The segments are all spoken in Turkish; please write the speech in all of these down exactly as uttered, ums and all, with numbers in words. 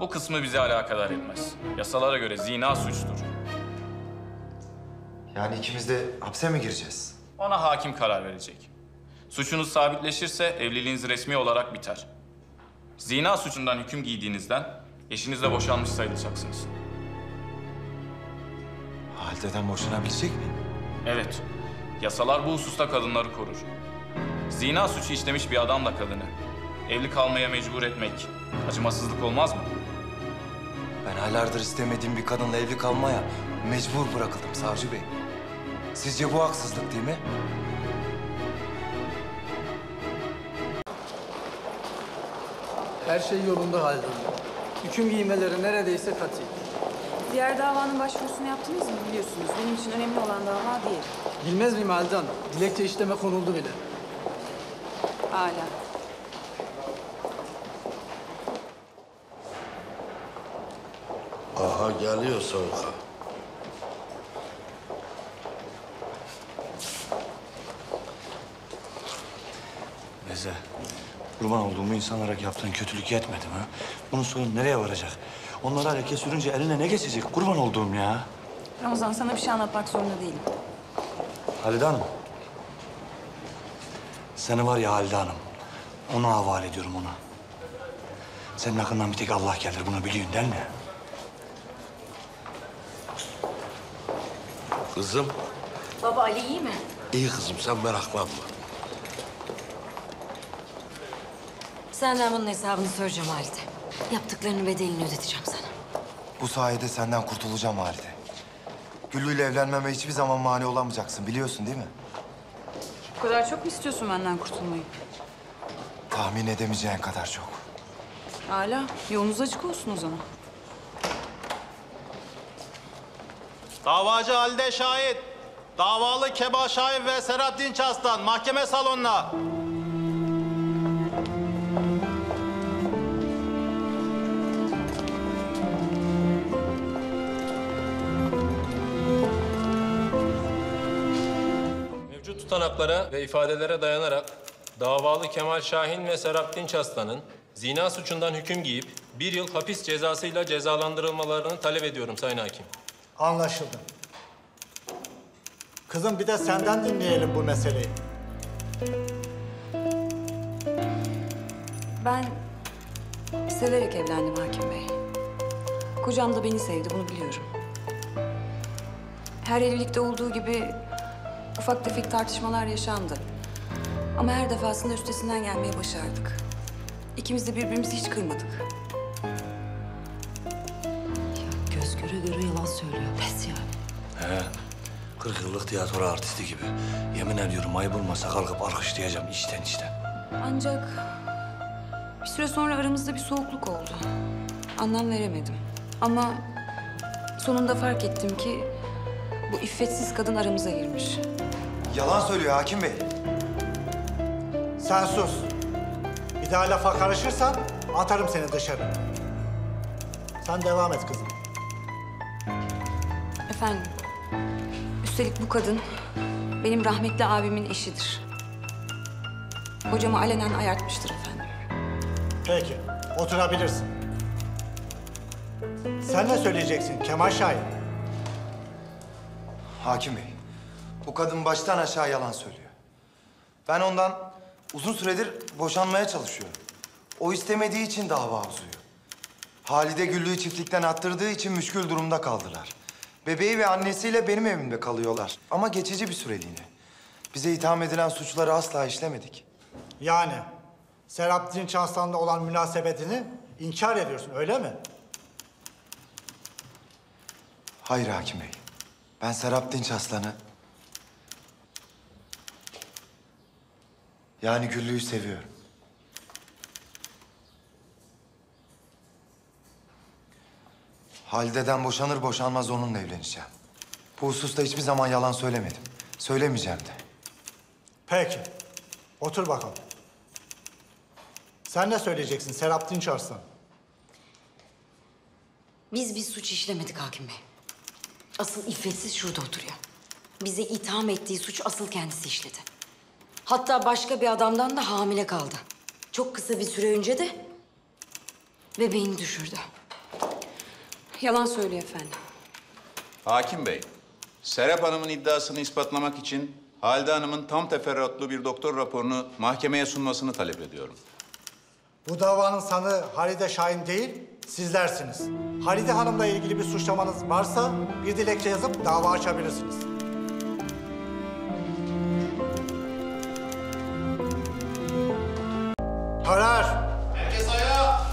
Bu kısmı bizi alakadar etmez. Yasalara göre zina suçtur. Yani ikimiz de hapse mi gireceğiz? Ona hakim karar verecek. Suçunuz sabitleşirse evliliğiniz resmi olarak biter. Zina suçundan hüküm giydiğinizden eşinizle boşanmış sayılacaksınız. Halide'den boşanabilecek miyim? Evet. Yasalar bu hususta kadınları korur. Zina suçu işlemiş bir adamla kadını evli kalmaya mecbur etmek acımasızlık olmaz mı? Ben aylardır istemediğim bir kadınla evli kalmaya mecbur bırakıldım Savcı Bey. Sizce bu haksızlık değil mi? Her şey yolunda halde. Hüküm giymeleri neredeyse katı. Diğer davanın başvurusunu yaptınız mı biliyorsunuz? Benim için önemli olan dava değil. Bilmez miyim Halide Hanım? Dilekçe işleme konuldu bile. Âlâ. Aha geliyor sonra. Neze, kurban olduğum insanlara yaptığın kötülük yetmedi mi? Bunun sonu nereye varacak? Onlara leke sürünce eline ne geçecek? Kurban olduğum ya. Ramazan, sana bir şey anlatmak zorunda değilim. Halide Hanım. Seni var ya Halide Hanım, ona havale ediyorum ona. Senin hakkından bir tek Allah gelir, bunu biliyorsun değil mi? Kızım. Baba, Ali iyi mi? İyi kızım, sen meraklanma. Senden bunun hesabını soracağım Halide. Yaptıklarının bedelini ödeteceğim sana. Bu sayede senden kurtulacağım Halide. Güllü'yle evlenmeme hiçbir zaman mani olamayacaksın, biliyorsun değil mi? Bu kadar çok mu istiyorsun benden kurtulmayı? Tahmin edemeyeceğin kadar çok. Âlâ, yolunuz açık olsun o zaman. Davacı Halide Şahin, davalı Kemal Şahin ve Serap Dinçarslan mahkeme salonuna. Tutanaklara ve ifadelere dayanarak davalı Kemal Şahin ve Serap Dinçarslan'ın zina suçundan hüküm giyip bir yıl hapis cezasıyla cezalandırılmalarını talep ediyorum Sayın Hakim. Anlaşıldı. Kızım bir de senden dinleyelim bu meseleyi. Ben severek evlendim Hakim Bey. Kocam da beni sevdi, bunu biliyorum. Her evlilikte olduğu gibi ufak tefek tartışmalar yaşandı. Ama her defasında üstesinden gelmeyi başardık. İkimiz de birbirimizi hiç kırmadık. Ya göz göre göre yalan söylüyor. Pes yani. He. Kırk yıllık tiyatro artisti gibi. Yemin ediyorum ayıp olmasa kalkıp alkışlayacağım içten içten. Ancak bir süre sonra aramızda bir soğukluk oldu. Anlam veremedim. Ama sonunda fark ettim ki bu iffetsiz kadın aramıza girmiş. Yalan söylüyor Hakim Bey. Sen sus. Bir daha lafa karışırsan atarım seni dışarı. Sen devam et kızım. Efendim, üstelik bu kadın benim rahmetli abimin eşidir. Kocamı alenen ayartmıştır efendim. Peki, oturabilirsin. Sen ne söyleyeceksin Kemal Şahin? Hakim Bey. Bu kadın baştan aşağı yalan söylüyor. Ben ondan uzun süredir boşanmaya çalışıyorum. O istemediği için dava uzuyor. Halide Güllü'yü çiftlikten attırdığı için müşkül durumda kaldılar. Bebeği ve annesiyle benim evimde kalıyorlar. Ama geçici bir süreliğine. Bize itham edilen suçları asla işlemedik. Yani Serap Dinçarslan'la olan münasebetini inkar ediyorsun, öyle mi? Hayır Hakim Bey. Ben Serap Dinçarslan'ı... Yani Güllü'yü seviyorum. Halide'den boşanır boşanmaz onunla evleneceğim. Bu hususta hiçbir zaman yalan söylemedim. Söylemeyeceğim de. Peki. Otur bakalım. Sen ne söyleyeceksin Serap Dinçarslan? Biz bir suç işlemedik Hakim Bey. Asıl iffetsiz şurada oturuyor. Bize itham ettiği suç asıl kendisi işledi. Hatta başka bir adamdan da hamile kaldı. Çok kısa bir süre önce de bebeğini düşürdü. Yalan söylüyor efendim. Hakim Bey, Serap Hanım'ın iddiasını ispatlamak için Halide Hanım'ın tam teferruatlı bir doktor raporunu mahkemeye sunmasını talep ediyorum. Bu davanın sanığı Halide Şahin değil, sizlersiniz. Halide Hanım'la ilgili bir suçlamanız varsa bir dilekçe yazıp dava açabilirsiniz. Karar! Herkes ayağa!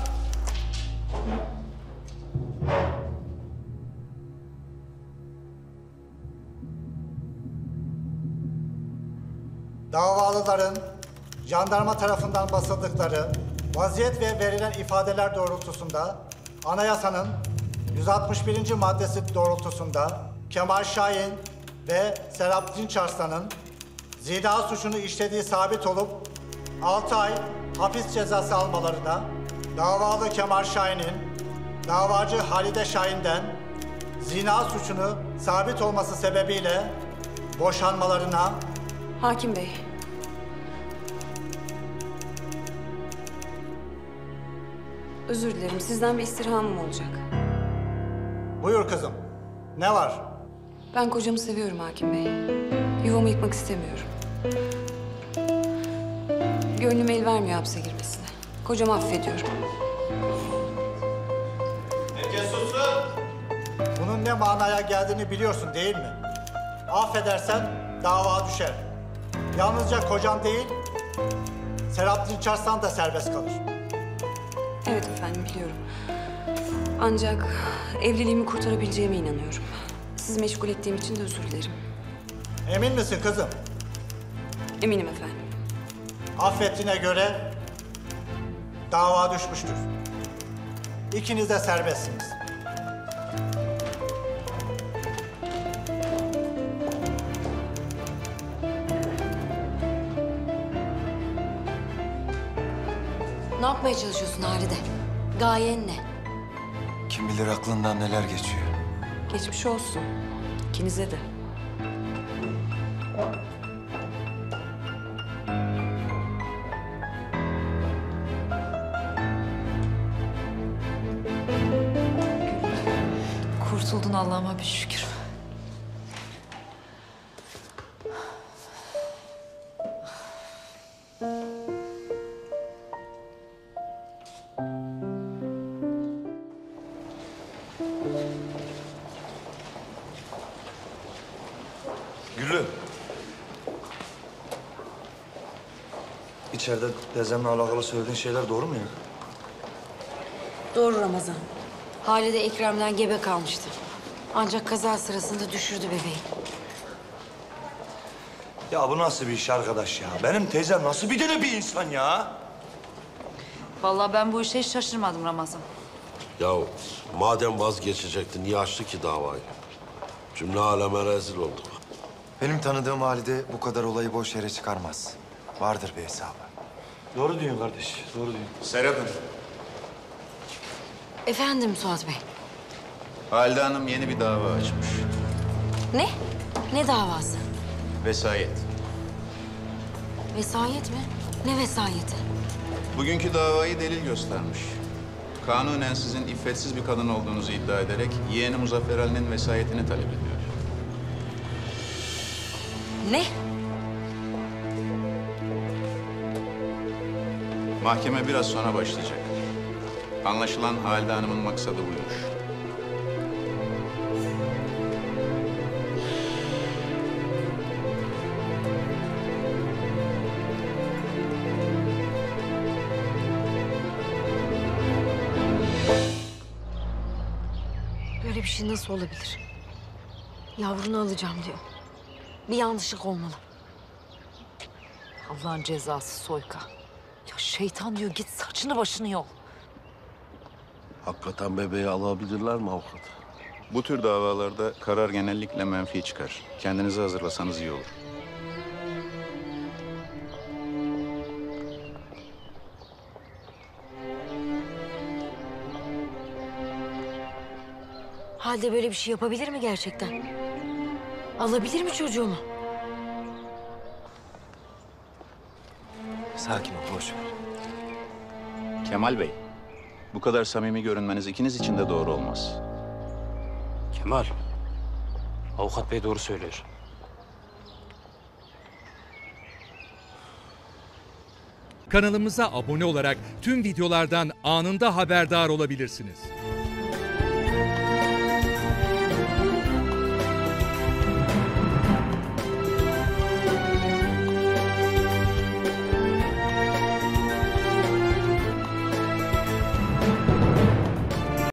Davalıların jandarma tarafından basıldıkları vaziyet ve verilen ifadeler doğrultusunda anayasanın yüz altmış birinci maddesi doğrultusunda Kemal Şahin ve Serap Dinçarslan'ın zina suçunu işlediği sabit olup altı ay hapis cezası almalarına, davalı Kemal Şahin'in davacı Halide Şahin'den zina suçunu sabit olması sebebiyle boşanmalarına... Hakim Bey. Özür dilerim, sizden bir istirhamım olacak. Buyur kızım, ne var? Ben kocamı seviyorum Hakim Bey. Yuvamı yıkmak istemiyorum. Gönlüm el vermiyor hapse girmesine. Kocamı affediyorum. Herkes sussun! Bunun ne manaya geldiğini biliyorsun değil mi? Affedersen dava düşer. Yalnızca kocan değil, Serap Dinçarslan da serbest kalır. Evet efendim, biliyorum. Ancak evliliğimi kurtarabileceğime inanıyorum. Sizi meşgul ettiğim için de özür dilerim. Emin misin kızım? Eminim efendim. Affettiğine göre dava düşmüştür. İkiniz de serbestsiniz. Ne yapmaya çalışıyorsun Halide? Gayen ne? Kim bilir aklından neler geçiyor. Geçmiş olsun. İkinize de. Kurtuldun, Allah'ıma bir şükür. Gülüm. İçeride teyzemle alakalı söylediğin şeyler doğru mu ya? Doğru Ramazan. Halide Ekrem'den gebe kalmıştı. Ancak kaza sırasında düşürdü bebeği. Ya bu nasıl bir iş arkadaş ya? Benim teyzem nasıl bir deli bir insan ya? Vallahi ben bu işe hiç şaşırmadım Ramazan. Ya madem vazgeçecekti niye açtı ki davayı? Cümle aleme rezil olduk. Benim tanıdığım Halide bu kadar olayı boş yere çıkarmaz. Vardır bir hesabı. Doğru diyorsun kardeş, doğru diyorsun. Serap Hanım. Efendim Suat Bey. Halide Hanım yeni bir dava açmış. Ne? Ne davası? Vesayet. Vesayet mi? Ne vesayeti? Bugünkü davayı delil göstermiş. Kanunen sizin iffetsiz bir kadın olduğunuzu iddia ederek yeğeni Muzaffer Ali'nin vesayetini talep ediyor. Ne? Mahkeme biraz sonra başlayacak. Anlaşılan Halide Hanım'ın maksadı buymuş. Böyle bir şey nasıl olabilir? Yavrunu alacağım diyor. Bir yanlışlık olmalı. Allah'ın cezası soyka. Ya şeytan diyor, git saçını başını yol. Hakikaten bebeği alabilirler mi avukat? Bu tür davalarda karar genellikle menfi çıkar. Kendinizi hazırlasanız iyi olur. Halide böyle bir şey yapabilir mi gerçekten? Alabilir mi çocuğumu? Sakin ol, boş ver. Kemal Bey, bu kadar samimi görünmeniz ikiniz için de doğru olmaz. Kemal, avukat bey doğru söylüyor. Kanalımıza abone olarak tüm videolardan anında haberdar olabilirsiniz.